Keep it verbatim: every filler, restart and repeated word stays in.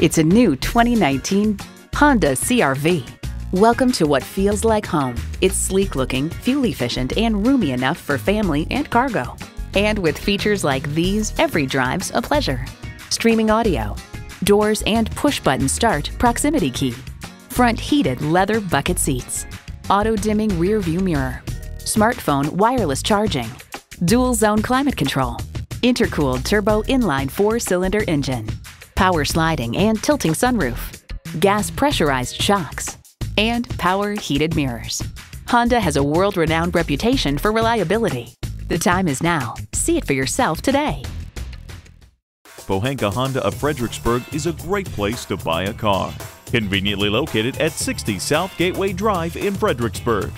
It's a new twenty nineteen Honda C R V. Welcome to what feels like home. It's sleek looking, fuel efficient, and roomy enough for family and cargo. And with features like these, every drive's a pleasure. Streaming audio, doors and push-button start proximity key, front heated leather bucket seats, auto-dimming rear view mirror, smartphone wireless charging, dual zone climate control, intercooled turbo inline four-cylinder engine, power sliding and tilting sunroof, gas pressurized shocks, and power heated mirrors. Honda has a world-renowned reputation for reliability. The time is now. See it for yourself today. Pohanka Honda of Fredericksburg is a great place to buy a car. Conveniently located at sixty South Gateway Drive in Fredericksburg.